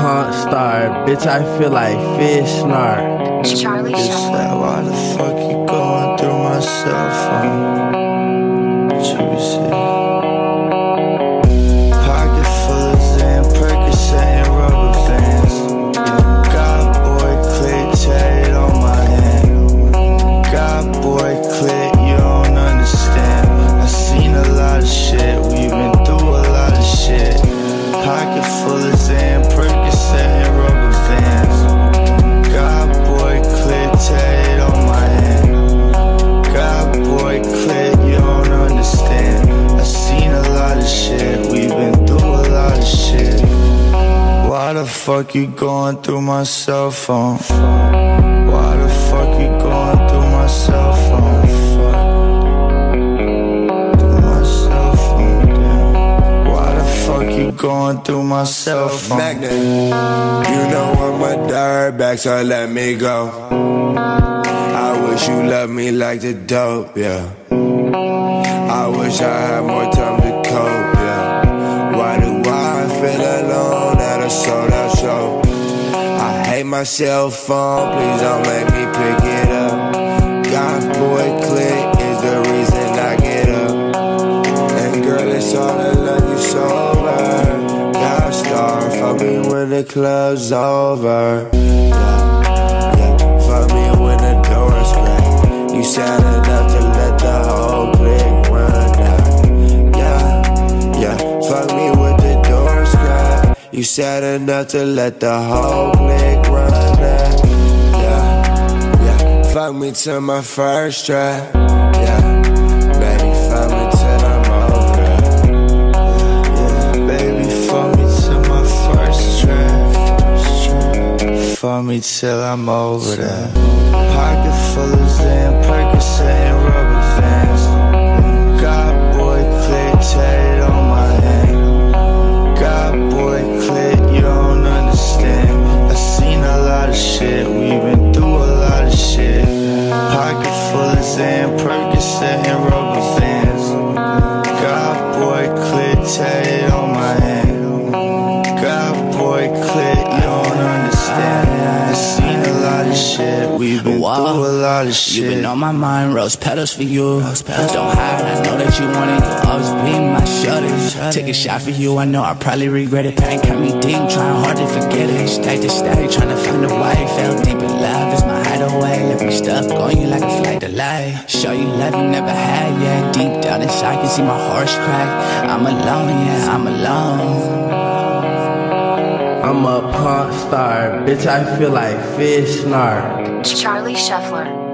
punk star, bitch, I feel like Fishnarc. Charlie Shuffler. Why the fuck you going through my cell phone? Pocket full of Zan, Percocet, and rubber bands. Got boy clit, tatted on my hand. Got boy clit, you don't understand. I seen a lot of shit, we've been through a lot of shit. Pocket full of Zan, Percocet, and rubber bands. Got boy clit, tatted on my hand. Got boy clit, you don't understand. I seen a lot of shit, we've been through a lot of shit. Why the fuck you going through my cell phone? Why the fuck you going through my cell phone? Going through my cell phone. Magnet. You know I'm a dirtbag, so let me go. I wish you loved me like the dope, yeah. I wish I had more time to cope, yeah. Why do I feel alone at a sold-out show? I hate my cell phone, please don't make me pick it up. God, boy, click is the reason I get up. And girl, it's all I love you so. Fuck me when the club's over. Yeah, yeah. Fuck me when the door is cracked. You sad enough to let the whole clique run out. Yeah, yeah. Fuck me with the door is cracked. You sad enough to let the whole clique run out. Yeah, yeah. Fuck me to my first try. Yeah, baby. Fuck me till I'm over. Yeah, baby. Fuck me. Fuck me till I'm over there. Pocket full of Zan, Percocet, and rubber bands. Got boy clit, tatted on my hand. Got boy clit, you don't understand. I seen a lot of shit, we've been through a lot of shit. Pocket full of Zan, Percocet, and rubber bands. Got boy clit, tatted on my hand. Got boy clit, you don't understand. Seen a lot of shit, we've been through a lot of shit. You've been on my mind, rose petals for you. Don't hide, I know that you want it. You'll always be my shorty. Take a shot for you, I know I probably regret it. Pain got me deep, trying hard to forget it. Stack to stack, trying to find a way. Fell deep in love, it's my hideaway. Left me stuck on you like a flight delay. Show you love you never had, yeah. Deep down inside, I can see my heart crack. I'm alone, yeah, I'm alone. I'm a punk star, bitch, I feel like Fishnarc. Charlie Shuffler.